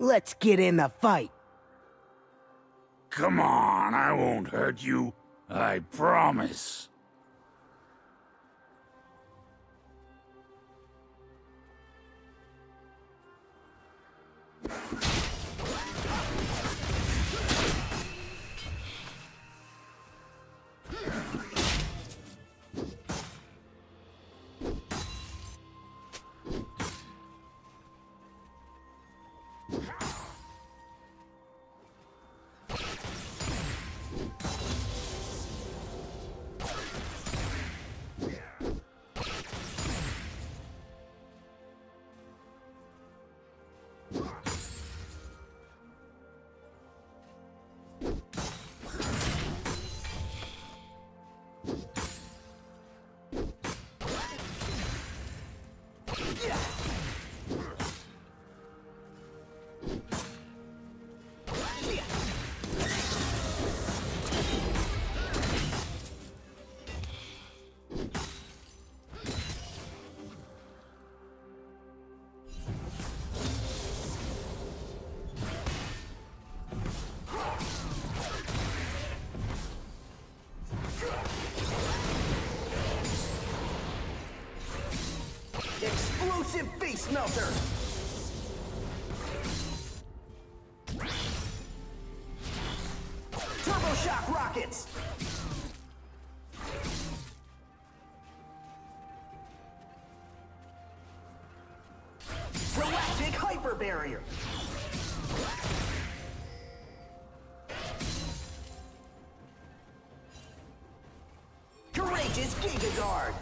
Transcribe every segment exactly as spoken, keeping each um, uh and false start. Let's get in the fight. Come on, I won't hurt you. I promise. Explosive face melter! Turbo shock rockets! Galactic hyper barrier! Courageous GigaGuard!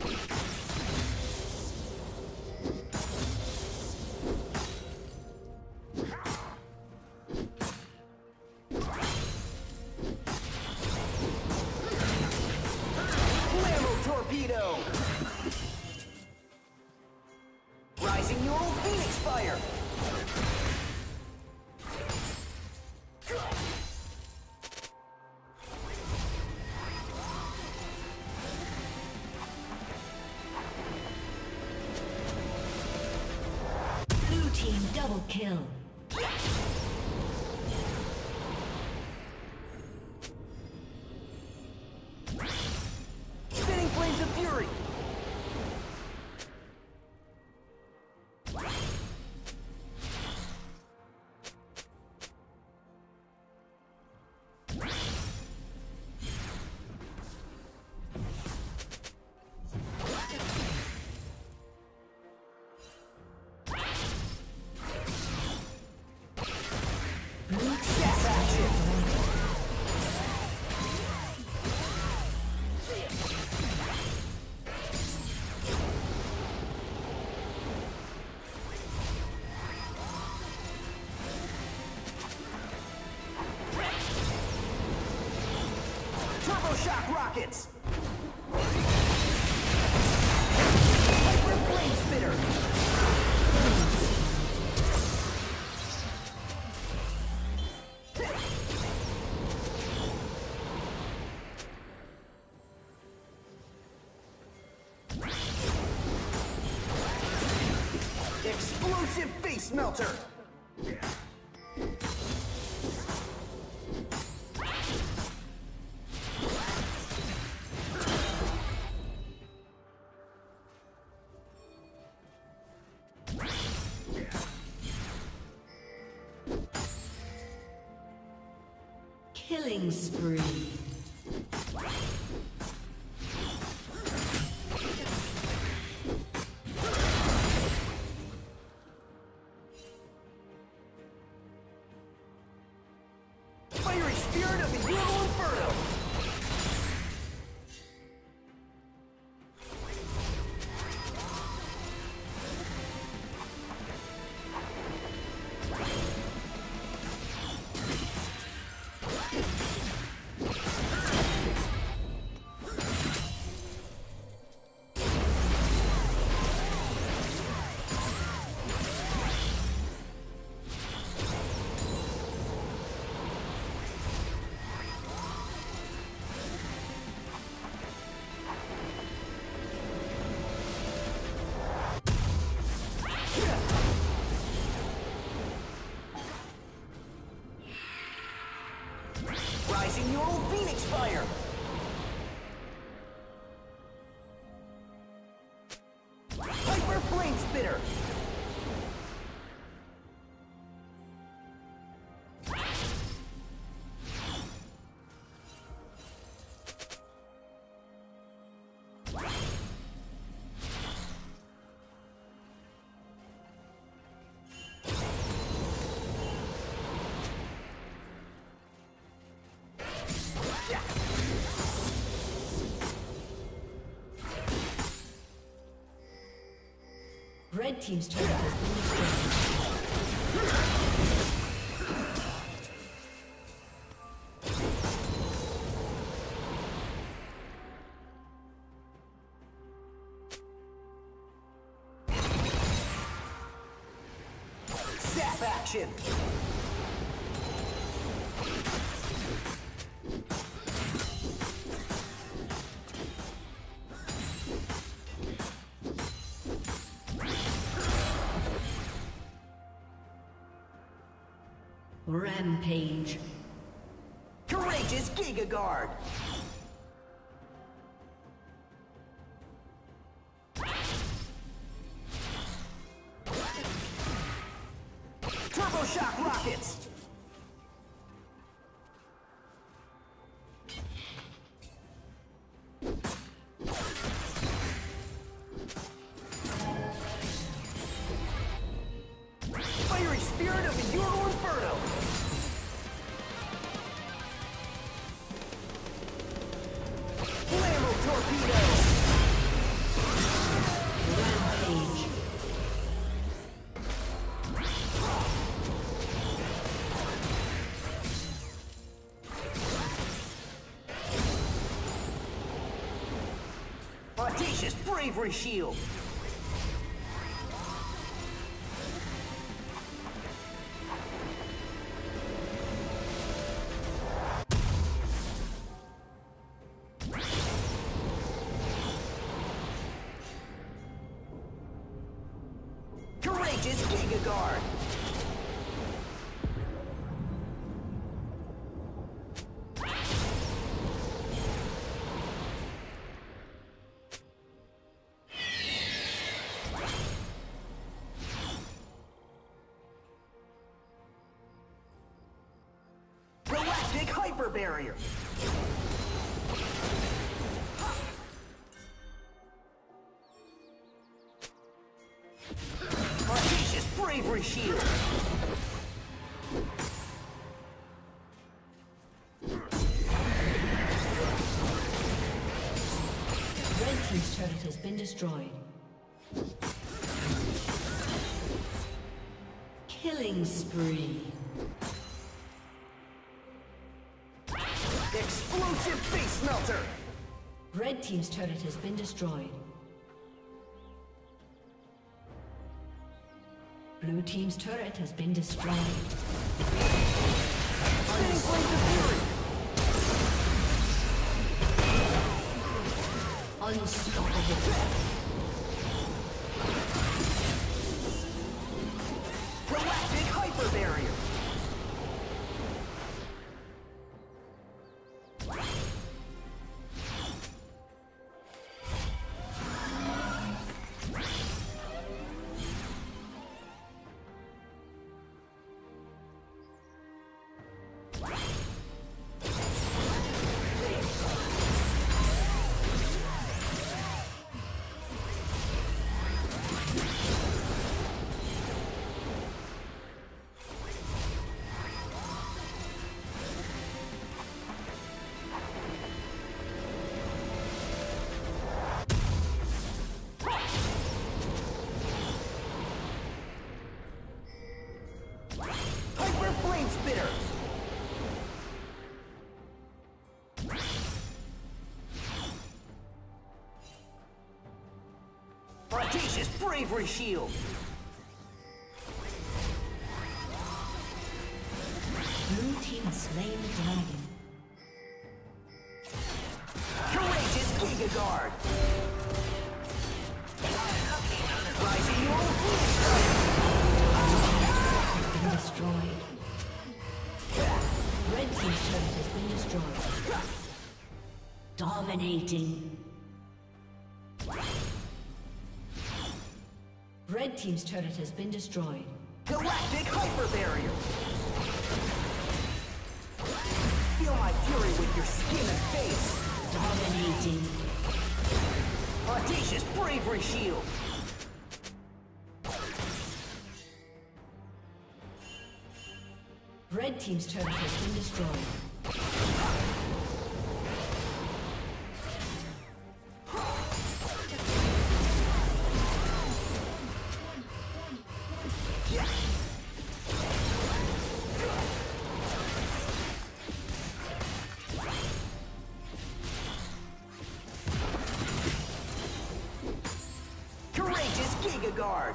Blammo torpedo! Rising your old Phoenix Fire! Blue team double kill. Spinning Flames of Fury! Shock rockets! Hyper Flame Spitter! Explosive face melter! Killing spree. Fiery Spirit of the Euro Inferno. Rising your old Phoenix Fire! Red team's turret has been destroyed. Rampage. Courageous GigaGuard. Turboshock rockets. Fiery spirit of the Euro Inferno. Audacious bravery shield. Courageous GigaGuard. Hyper barrier. Audacious bravery shield. Red team's turret has been destroyed. Killing spree. Explosive face melter! Red team's turret has been destroyed. Blue team's turret has been destroyed. Spinning blades of fury! Unstoppable. Galactic hyper barrier! Audacious bravery shield. Blue team has slain the dragon. Courageous GigaGuard. Rising your has been destroyed. Red team's turret has been destroyed. Dominating. Red team's turret has been destroyed. Galactic hyper barrier. Feel my fury with your skin and face. Dominating. Audacious bravery shield. Red team's turret has been destroyed. GigaGuard.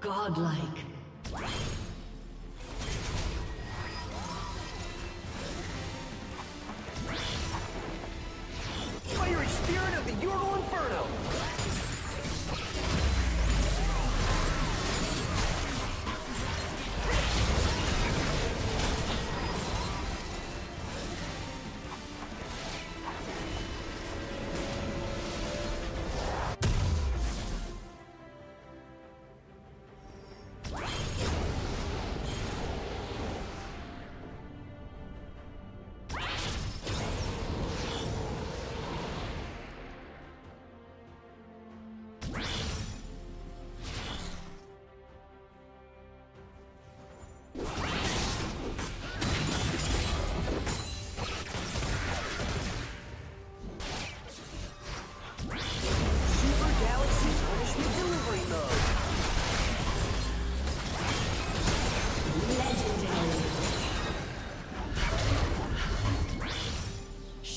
Godlike. Fiery spirit of the Yordle Inferno.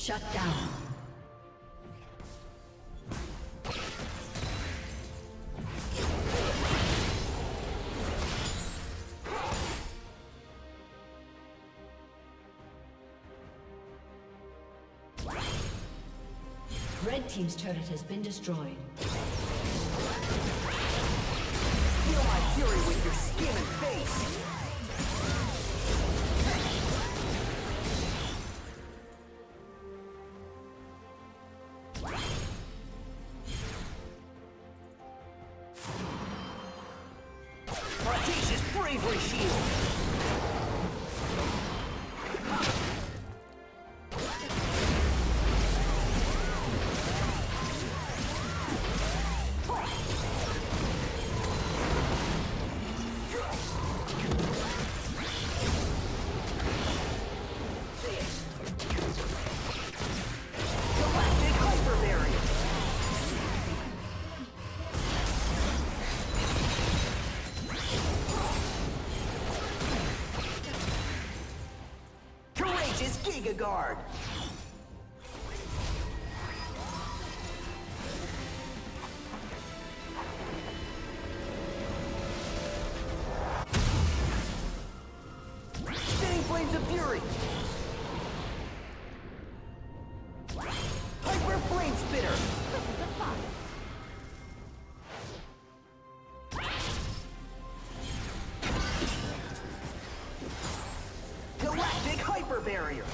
Shut down. Red team's turret has been destroyed. Feel my fury with your skin and face. GigaGuard. Spinning flames of fury. Hyper flame spitter. Galactic hyper barrier.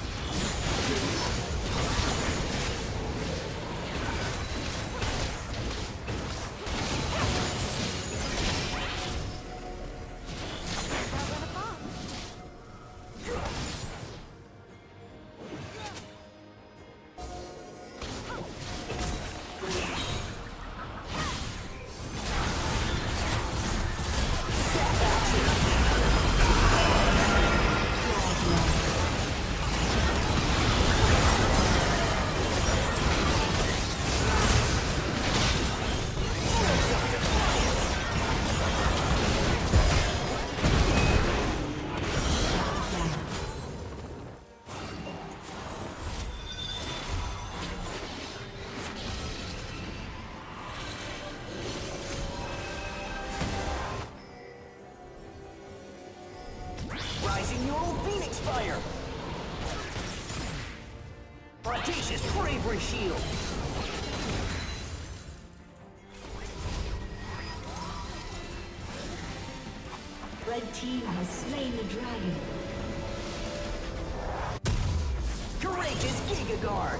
Fire! Prodigious bravery shield! Red team has slain the dragon. Courageous GigaGuard!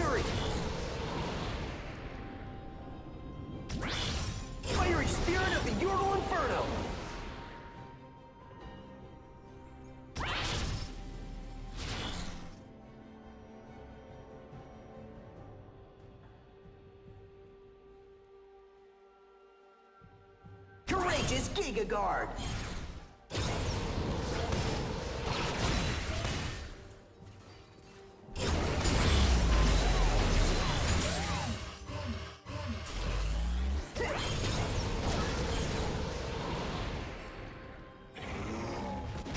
Fury! Fiery Spirit of the Yordle Inferno! Courageous GigaGuard!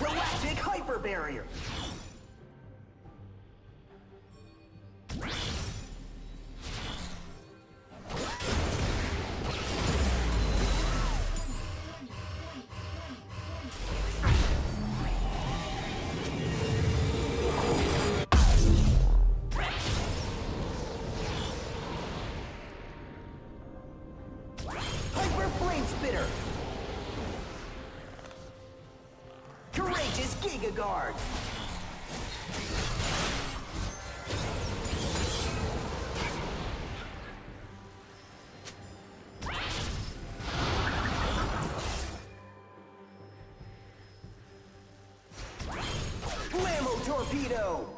Galactic Hyper Barrier! Hyper Flame Spitter! Courageous GigaGuard! Blammo Torpedo!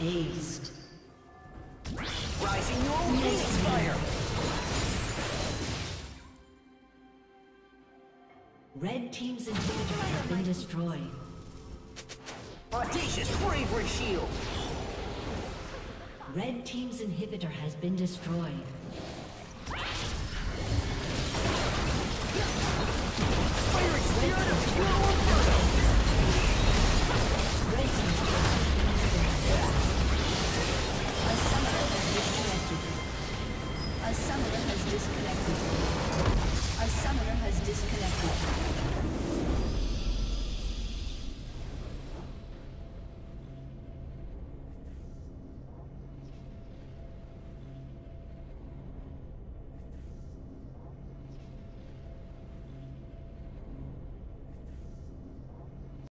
Aced. Rising your Phoenix Fire. Red team's inhibitor have been destroyed. Audacious Bravery Shield. Red team's inhibitor has been destroyed.